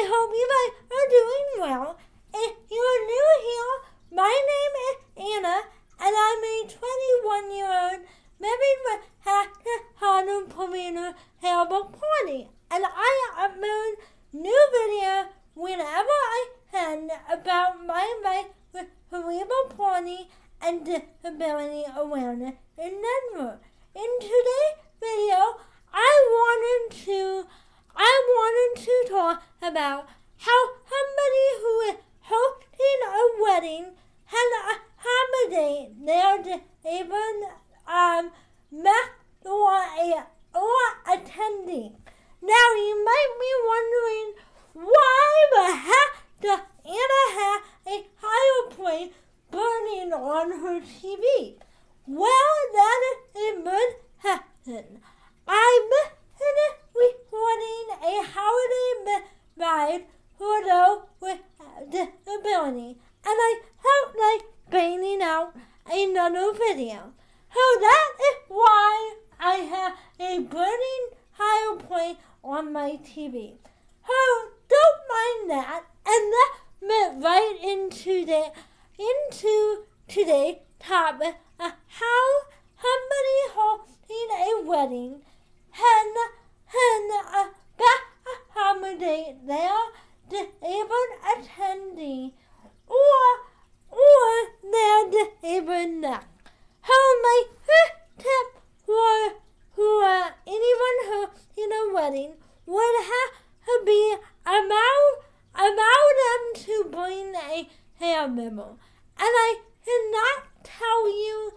I hope you guys are doing well. If you are new here, my name is Anna, and I'm a 21-year-old married with Dr. Hanu Pamina Herbal Party, and I upload new videos whenever I can about my life with cerebral palsy and disability awareness in Denver. In today's video, I wanted to talk about how somebody who is hosting a wedding can accommodate their disabled guest or attendee. Now you might be wondering, why the heck does Anna have a fireplace burning on her TV? Well, that is a good question. I'm recording a holiday ride for those with disability, and I felt like banging out another video. So that is why I have a burning fireplace on my TV. So don't mind that, and let's move right into today's topic of how somebody hosting a wedding can best accommodate their disabled attendee or their disabled guest. So my first tip for anyone hosting a wedding would have to be allow them to bring a hair mirror. And I cannot tell you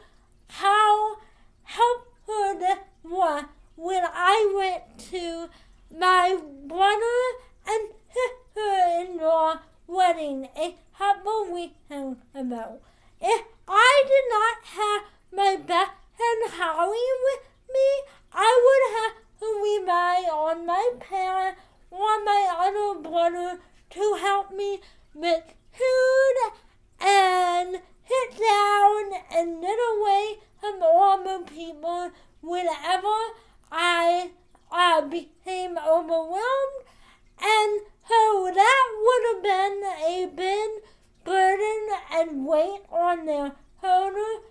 how helpful this was when I went to my brother and sister-in-law's wedding a couple weekends ago. If I did not have my best friend Holly with me, I would have to rely on my parents or my other brother to help me with food and sit down and get away from normal people whenever I became overwhelmed, and so that would have been a big burden and weight on their shoulders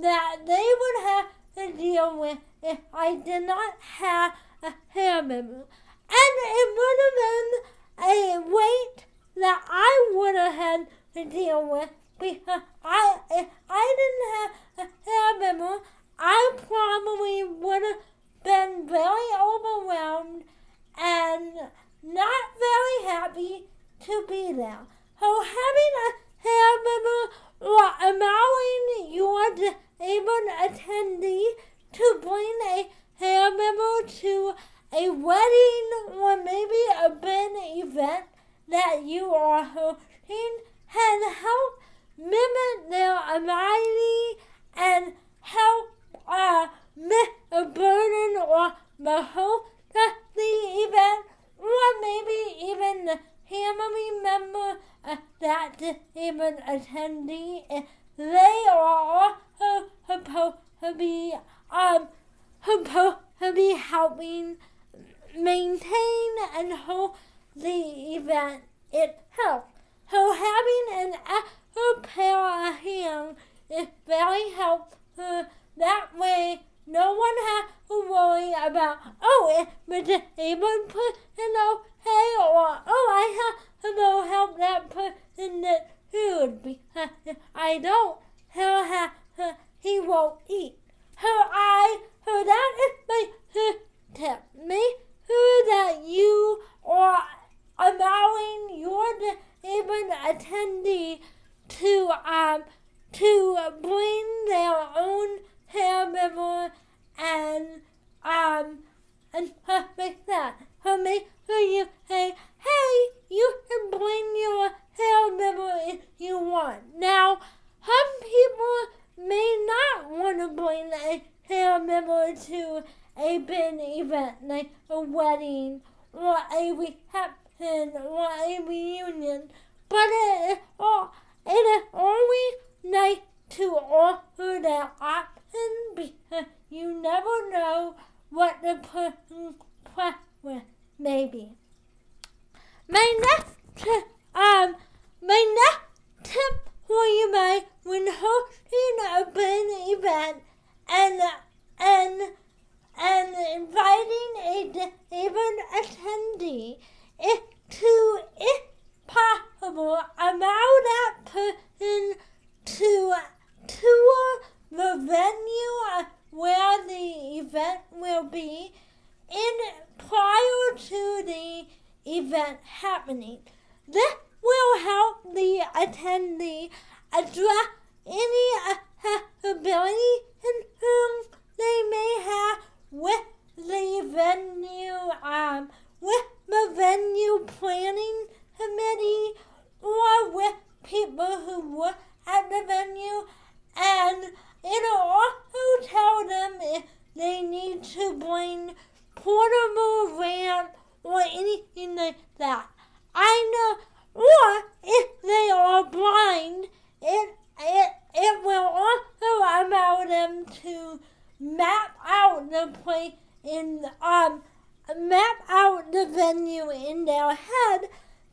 that they would have to deal with if I did not have a caregiver. And it would have been a weight that I would have had to deal with, because if I didn't have a caregiver, I probably would have been very overwhelmed and not very happy to be there. So having a caregiver or allowing your disabled attendee to bring a caregiver to a wedding or maybe a big event that you are hosting can help limit their anxiety and help miss a burden or the host of the event, or maybe even the family member of that disabled attendee, if they are also supposed to be helping maintain and hold the event itself. So having an extra pair of hands is very helpful. That way, no one has to worry about, oh, is the disabled person okay, or, oh, I have to go help that person get food, because if I don't, he won't eat. So that is my first tip. Make sure that you are allowing your disabled attendee to bring their own caregiver and stuff like that. So make sure you say, hey, you can bring your caregiver if you want. Now, some people may not want to bring a caregiver to a big event like a wedding or a reception or a reunion, but it is always nice to offer that option, because you never know what the person's preference may be. My next tip for you guys when hosting a big event and inviting a disabled attendee is to, if possible, allow that person to tour the venue where the event will be prior to the event happening. This will help the attendee address any accessibility concerns they may have with the venue, with the venue planning committee, or with people who work at the venue, and it'll also tell them if they need to bring portable ramp or anything like that. I know, or if they are blind, it will also allow them to map out the place in map out the venue in their head.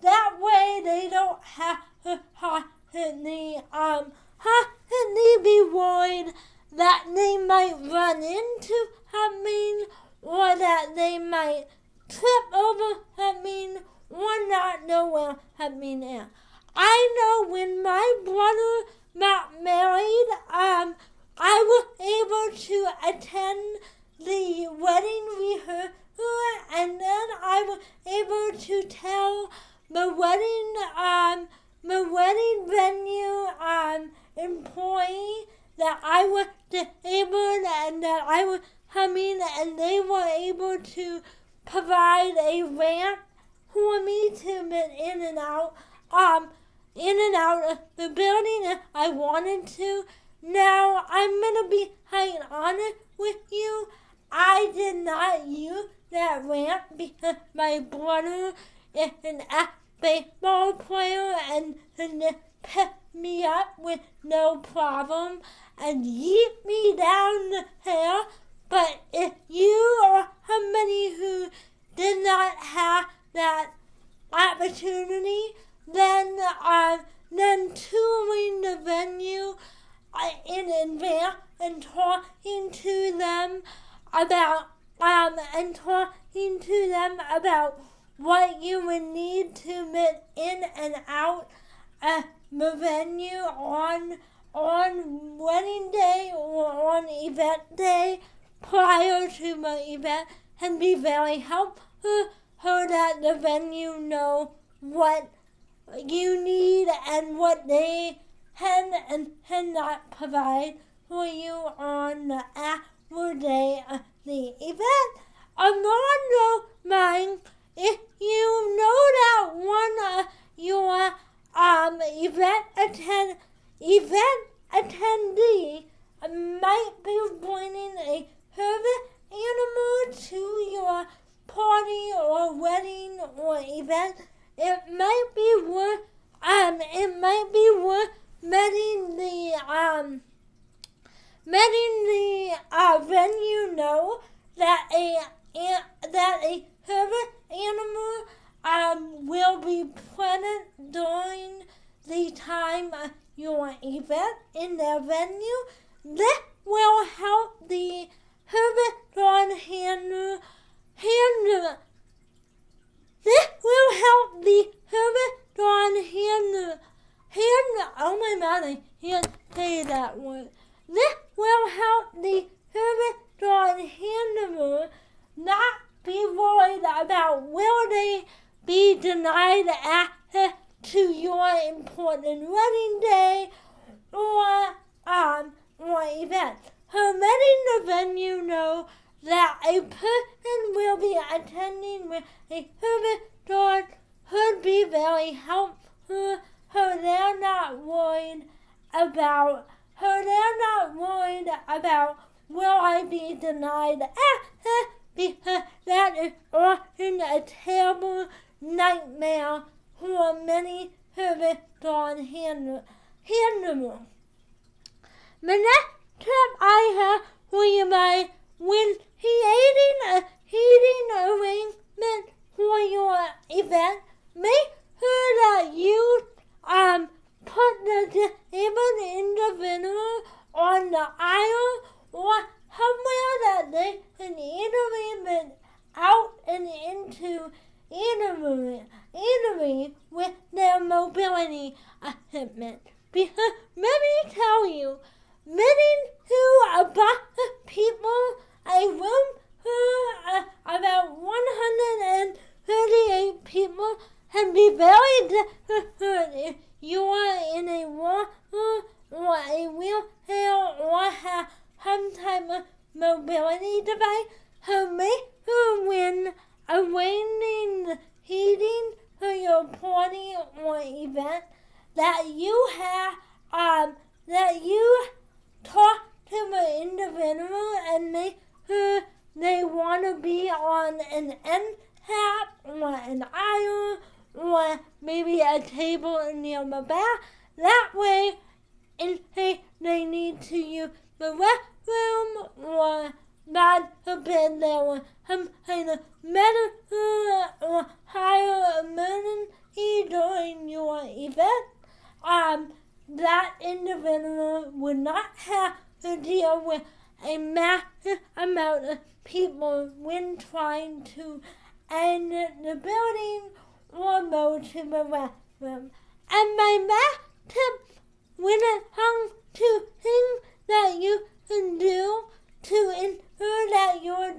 That way they don't have to constantly be worried that they might run into something, or that they might trip over something, or not know where something is. I know when my brother got married, I was able to attend the wedding rehearsal, and then I was able to tell the wedding venue employee that I was disabled and that I was coming, and they were able to provide a ramp for me to get in and out of the building if I wanted to. Now, I'm going to be quite honest with you. I did not use that ramp because my brother is an baseball player and he picked me up with no problem and yeet me down the hill. But if you or somebody who did not have that opportunity, then touring the venue in advance and talking to them about what you would need to get in and out of the venue on wedding day or on event day prior to the event can be very helpful, so that the venue know what you need and what they can and cannot provide for you on the actual day of the event. Along those lines, if you know that one of your event attendee might be bringing a service animal to your party or wedding or event, it might be worth letting the venue know that a service animal will be present during the time of your event in their venue. This will help the service handler. This will help the service handler. Oh my God, I can't say that word. This will help the service handler not be worried about will they be denied access to your important wedding day or event. So letting the venue know that a person will be attending with a service dog could be very helpful, so they're not worried about will I be denied access, because that is often a terrible nightmare for many service dog handlers. The next tip I have for you guys when creating a seating arrangement for your event Make sure that you put the disabled individual on the aisle or somewhere that they can easily get out and into easily with their mobility equipment. Because let me tell you, getting to a box of people, a room for about 138 people can be very difficult if you are in a walker or a wheelchair or have some type of mobility device. So make sure when arranging the seating for your party or event that you have talk to the individual and make sure they want to be on an end cap or an aisle or maybe a table near the back. That way, in case they need to use the restroom or, God forbid, there was some kind of medical or higher emergency during your event, that individual would not have to deal with a massive amount of people when trying to enter the building or go to the restroom. And my last tip when it comes to things that you can do to ensure that your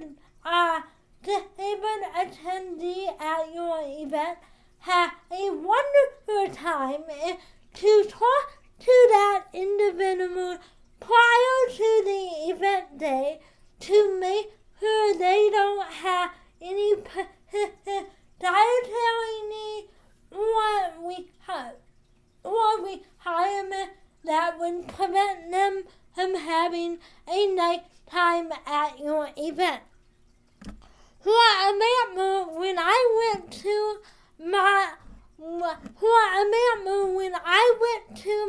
disabled attendee at your event has a wonderful time is to talk to that individual prior to the event day to make sure they don't have any dietary need or requirement that would prevent them from having a nighttime at your event. For example, when I went to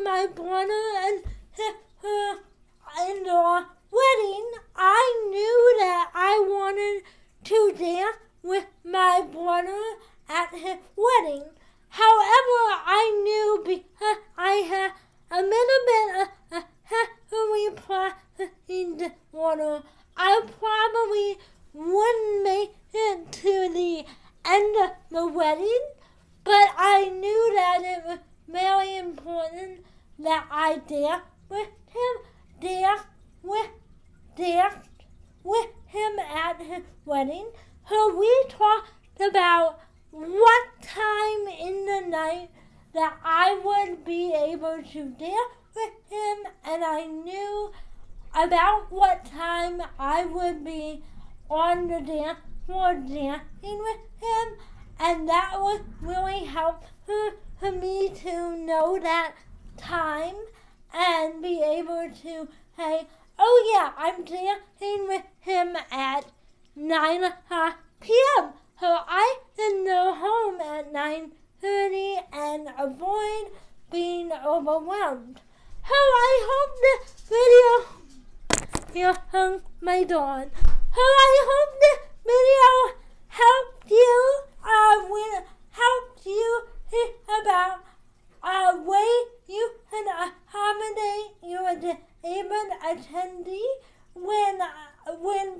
my brother and sister-in-law wedding, I knew that I wanted to dance with my brother at his wedding. However, I knew because I had a little bit of sensory processing disorder, I probably wouldn't make it to the end of the wedding. But I knew that it was very important that I danced with him, at his wedding. So we talked about what time in the night that I would be able to dance with him, and I knew about what time I would be on the dance floor dancing with him. And that was really helpful for me to know that time and be able to say, oh yeah, I'm dancing with him at 9 o'clock p.m. So I can go home at 9:30 and avoid being overwhelmed. So I hope this video, here hung my dawn. So I hope this video helped you. Will help you think about a way you can accommodate your disabled attendee when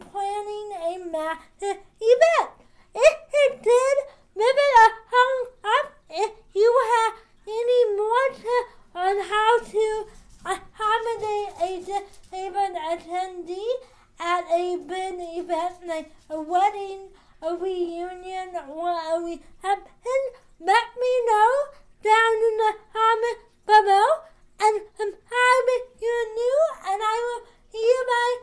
planning a massive event. If it did, give it a thumbs up. If you have any more tips on how to accommodate a disabled attendee at a big event like a wedding, a reunion, or a reception, let me know down in the comments below, and subscribe if you're new, and I will see you by